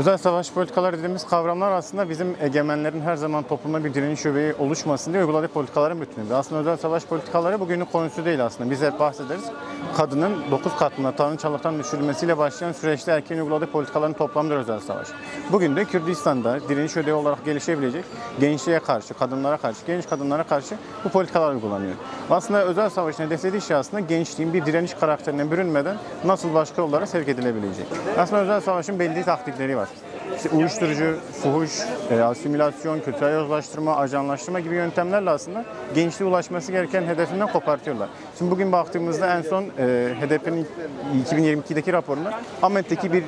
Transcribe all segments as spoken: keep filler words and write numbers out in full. Özel savaş politikaları dediğimiz kavramlar aslında bizim egemenlerin her zaman topluma bir direniş şubeyi oluşmasın diye uyguladığı politikaların bütünü. Aslında özel savaş politikaları bugünün konusu değil aslında. Biz hep bahsederiz. Kadının dokuz katlına Tanrı Çalık'tan düşürülmesiyle başlayan süreçte erkeğin uyguladığı politikaların toplamıdır özel savaş. Bugün de Kürdistan'da direniş ödevi olarak gelişebilecek gençliğe karşı, kadınlara karşı, genç kadınlara karşı bu politikalar uygulanıyor. Aslında özel savaşın hedeflediği şey aslında gençliğin bir direniş karakterine bürünmeden nasıl başka yollara sevk edilebilecek. Aslında özel savaşın belli taktikleri var. İşte uyuşturucu, fuhuş, asimilasyon, kültürel yozlaştırma, ajanlaştırma gibi yöntemlerle aslında gençliğe ulaşması gereken hedefinden kopartıyorlar. Şimdi bugün baktığımızda en son H D P'nin iki bin yirmi ikideki raporunda Ahmet'teki bir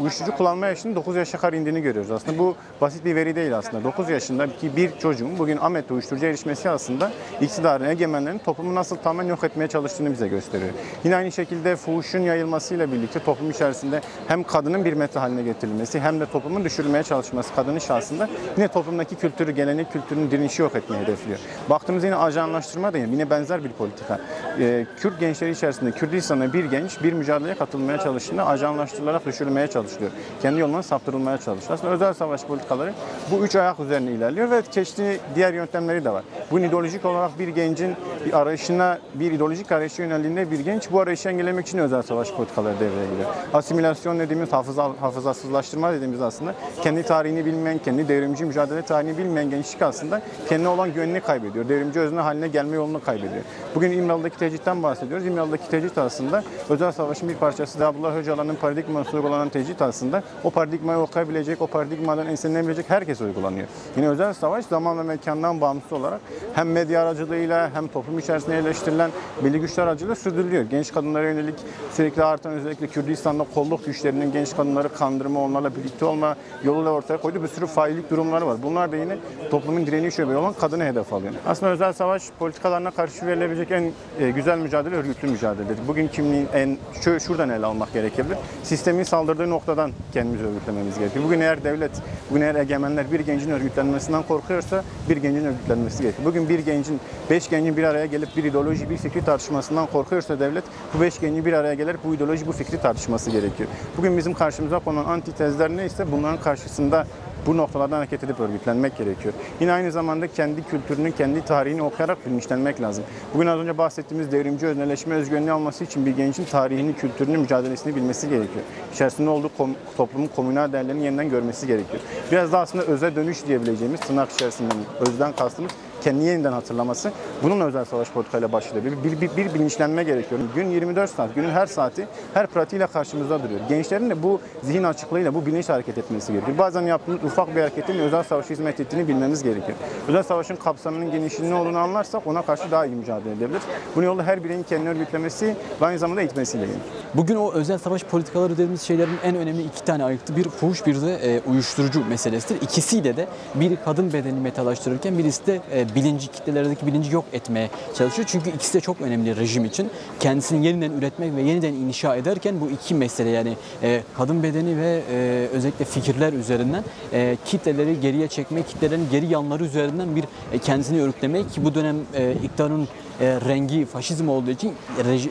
uyuşturucu kullanma yaşının dokuz yaşa kadar indiğini görüyoruz. Aslında bu basit bir veri değil aslında. dokuz yaşındaki bir çocuğun bugün Ahmet'te uyuşturucuya erişmesi aslında iktidarın, egemenlerin toplumu nasıl tamamen yok etmeye çalıştığını bize gösteriyor. Yine aynı şekilde fuhuşun yayılmasıyla birlikte toplum içerisinde hem kadının bir meta haline getirilmesi hem de toplumun düşürülmeye çalışması kadının şahsında yine toplumdaki kültürü, gelenek kültürünün direnişi yok etmeye hedefliyor. Baktığımızda yine ajanlaştırma da yine benzer bir politika. Ee, Kürt gençleri içerisinde Kürdistan'da bir genç bir mücadeleye katılmaya çalıştığında ajanlaştırılarak düşürülmeye çalışılıyor. Kendi yolundan saptırılmaya çalışıyor. Aslında özel savaş politikaları bu üç ayak üzerine ilerliyor ve çeşitli diğer yöntemleri de var. Bu ideolojik olarak bir gencin bir arayışına, bir ideolojik arayışa yöneldiğinde bir genç bu arayışı engellemek için özel savaş politikaları devreye giriyor. Asimilasyon dediğimiz hafıza, hafızasızlaştırma dediğimiz aslında kendi tarihini bilmeyen, kendi devrimci mücadele tarihini bilmeyen gençlik aslında kendine olan güvenini kaybediyor. Devrimci özne haline gelme yolunu kaybediyor. Bugün İmralı'daki tecitten bahsediyoruz. İmralı'daki tecit aslında özel savaşın bir parçası. Abdullah Öcalan'ın paradigması uygulanan tecit aslında o paradigmayı okuyabilecek, o paradigmadan esinlenebilecek herkes uygulanıyor. Yine özel savaş zaman ve mekandan bağımsız olarak hem medya aracılığıyla hem toplum içerisinde eleştirilen belli güçler aracılığıyla sürdürülüyor. Genç kadınlara yönelik sürekli artan özellikle Kürdistan'da kolluk güçlerinin genç kadınları kandırma, onlarla birlikte olma yoluyla ortaya koyduğu bir sürü faillik durumları var. Bunlar da yine toplumun direniş şöbeği olan kadını hedef alıyor. Aslında özel savaş politikalarına karşı verilebilecek en güzel mücadele örgütlü mücadeledir. Bugün kimliğin en şuradan ele almak gerekebilir. Sistemin saldırdığı noktadan kendimizi örgütlememiz gerekiyor. Bugün eğer devlet, bugün eğer egemenler bir gencin örgütlenmesinden korkuyorsa bir gencin örgütlenmesi gerekiyor. Bugün bir gencin, beş gencin bir araya gelip bir ideoloji, bir fikri tartışmasından korkuyorsa devlet bu beş gencin bir araya gelerek bu ideoloji, bu fikri tartışması gerekiyor. Bugün bizim karşımıza konan antitezler neyse bunların karşısında bu noktalardan hareket edip örgütlenmek gerekiyor. Yine aynı zamanda kendi kültürünün, kendi tarihini okuyarak bilinçlenmek lazım. Bugün az önce bahsettiğimiz devrimci özneleşme özgünlüğü alması için bir gencin tarihini, kültürünü, mücadelesini bilmesi gerekiyor. İçerisinde olduğu kom toplumun komünal değerlerini yeniden görmesi gerekiyor. Biraz da aslında öze dönüş diyebileceğimiz tırnak içerisinden özden kastımız kendini yeniden hatırlaması, bunun özel savaş politikayla başlıyor. Bir, bir, bir, bir bilinçlenme gerekiyor. Gün yirmi dört saat, günün her saati, her pratiğiyle karşımızda duruyor. Gençlerin de bu zihin açıklığıyla, bu bilinçle hareket etmesi gerekiyor. Bazen yaptığımız ufak bir hareketin özel savaşa hizmet ettiğini bilmemiz gerekiyor. Özel savaşın kapsamının genişliğinin olduğunu anlarsak ona karşı daha iyi mücadele edebiliriz. Bunun yolda her bireyin kendini örgütlemesi ve aynı zamanda eğitmesiyle gelir. Bugün o özel savaş politikaları dediğimiz şeylerin en önemli iki tane ayıktı. Bir fuhuş, bir de e, uyuşturucu meselesidir. İkisiyle de biri kadın bedeni metalaştırırken birisi de e, bilinci, kitlelerdeki bilinci yok etmeye çalışıyor. Çünkü ikisi de çok önemli rejim için. Kendisini yeniden üretmek ve yeniden inşa ederken bu iki mesele yani e, kadın bedeni ve e, özellikle fikirler üzerinden e, kitleleri geriye çekme, kitlelerin geri yanları üzerinden bir e, kendisini örgütlemeye ki bu dönem e, iktidarın e, rengi faşizm olduğu için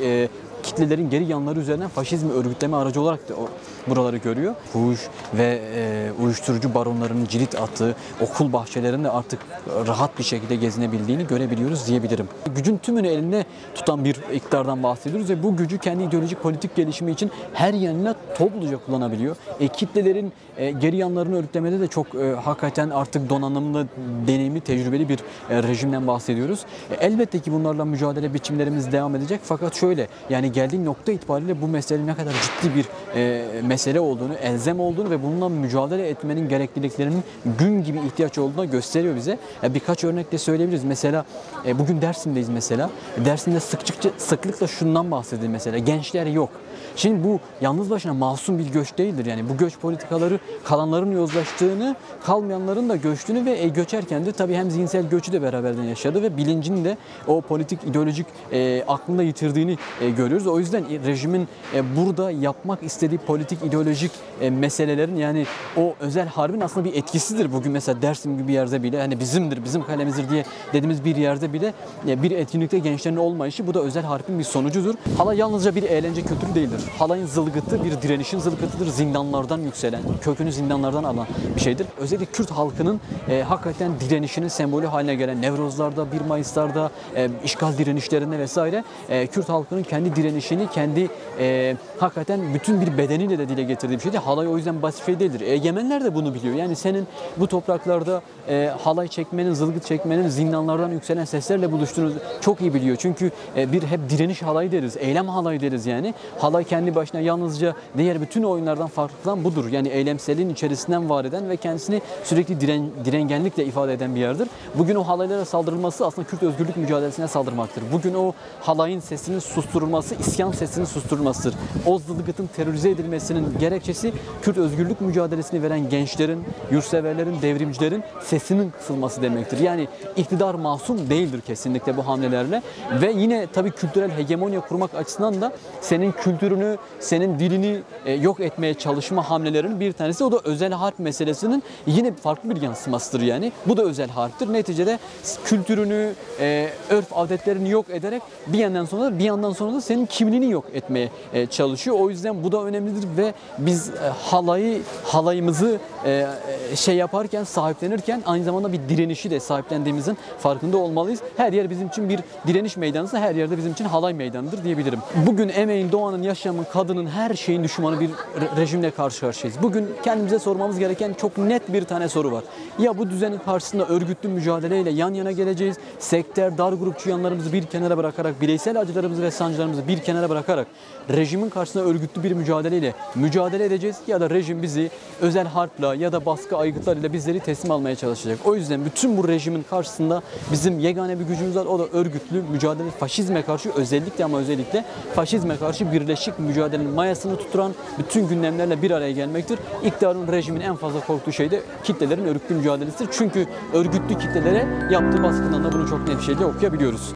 e, kitlelerin geri yanları üzerinden faşizmi örgütleme aracı olarak da buraları görüyor. Fuhuş ve e, uyuşturucu baronlarının cirit attığı okul bahçelerinde artık rahat bir şekilde gezinebildiğini görebiliyoruz diyebilirim. Gücün tümünü elinde tutan bir iktidardan bahsediyoruz ve bu gücü kendi ideolojik politik gelişimi için her yanına topluca kullanabiliyor. E, kitlelerin e, geri yanlarını örgütlemede de çok e, hakikaten artık donanımlı, deneyimli, tecrübeli bir e, rejimden bahsediyoruz. E, elbette ki bunlarla mücadele biçimlerimiz devam edecek fakat şöyle yani geldiği nokta itibariyle bu meselenin ne kadar ciddi bir e, mesele olduğunu, elzem olduğunu ve bununla mücadele etmenin gerekliliklerinin gün gibi ihtiyaç olduğunu gösteriyor bize. E, birkaç örnek de söyleyebiliriz. Mesela e, bugün Dersim'deyiz mesela. Dersim'de sıkça, sıklıkla şundan bahsedilir mesela. Gençler yok. Şimdi bu yalnız başına masum bir göç değildir. Yani bu göç politikaları kalanların yozlaştığını, kalmayanların da göçtüğünü ve e, göçerken de tabii hem zihinsel göçü de beraberden yaşadı ve bilincini de o politik, ideolojik e, aklında yitirdiğini e, görüyoruz. O yüzden rejimin burada yapmak istediği politik politik, ideolojik e, meselelerin, yani o özel harbin aslında bir etkisidir. Bugün mesela Dersim gibi bir yerde bile, hani bizimdir, bizim kalemizdir diye dediğimiz bir yerde bile e, bir etkinlikte gençlerin olmayışı, bu da özel harbin bir sonucudur. Halay yalnızca bir eğlence kültürü değildir. Halayın zılgıtı bir direnişin zılgıtıdır. Zindanlardan yükselen, kökünü zindanlardan alan bir şeydir. Özellikle Kürt halkının e, hakikaten direnişinin sembolü haline gelen Nevrozlarda, bir Mayıslarda, e, işgal direnişlerinde vesaire e, Kürt halkının kendi direnişini, kendi e, hakikaten bütün bir bedeniyle de dile getirdiği bir şeydi. Halay o yüzden basit şey değildir. Egemenler de bunu biliyor. Yani senin bu topraklarda e, halay çekmenin, zılgıt çekmenin zindanlardan yükselen seslerle buluştuğunu çok iyi biliyor. Çünkü e, bir hep direniş halayı deriz, eylem halayı deriz yani. Halay kendi başına yalnızca diğer bütün oyunlardan farklı olan budur. Yani eylemselliğin içerisinden var eden ve kendisini sürekli diren, direngenlikle ifade eden bir yerdir. Bugün o halaylara saldırılması aslında Kürt özgürlük mücadelesine saldırmaktır. Bugün o halayın sesinin susturulması, isyan sesinin susturulmasıdır. O zılgıtın terörize edilmesinin gerekçesi Kürt özgürlük mücadelesini veren gençlerin, yurtseverlerin, devrimcilerin sesinin kısılması demektir. Yani iktidar masum değildir kesinlikle bu hamlelerle ve yine tabii kültürel hegemonya kurmak açısından da senin kültürünü, senin dilini yok etmeye çalışma hamlelerinin bir tanesi, o da özel harp meselesinin yine farklı bir yansımasıdır yani. Bu da özel harptir. Neticede kültürünü, örf adetlerini yok ederek bir yandan sonra bir yandan sonra da senin kimliğini yok etmeye çalışıyor. O yüzden bu da önemlidir ve biz halayı, halayımızı şey yaparken, sahiplenirken aynı zamanda bir direnişi de sahiplendiğimizin farkında olmalıyız. Her yer bizim için bir direniş meydanısa, her yerde bizim için halay meydanıdır diyebilirim. Bugün emeğin, doğanın, yaşamın, kadının, her şeyin düşmanı bir rejimle karşı karşıyayız. Bugün kendimize sormamız gereken çok net bir tane soru var. Ya bu düzenin karşısında örgütlü mücadeleyle yan yana geleceğiz, sektör, dar grupçu yanlarımızı bir kenara bırakarak, bireysel acılarımızı ve sancılarımızı bir kenara bırakarak rejimin karşısında örgütlü bir mücadeleyle mücadele edeceğiz, ya da rejim bizi özel harpla ya da baskı aygıtlarıyla bizleri teslim almaya çalışacak. O yüzden bütün bu rejimin karşısında bizim yegane bir gücümüz var, o da örgütlü mücadele, faşizme karşı özellikle ama özellikle faşizme karşı birleşik mücadelenin mayasını tuturan bütün gündemlerle bir araya gelmektir. İktidarın, rejimin en fazla korktuğu şey de kitlelerin örgütlü mücadelesidir. Çünkü örgütlü kitlelere yaptığı baskından da bunu çok net bir şekilde okuyabiliyoruz.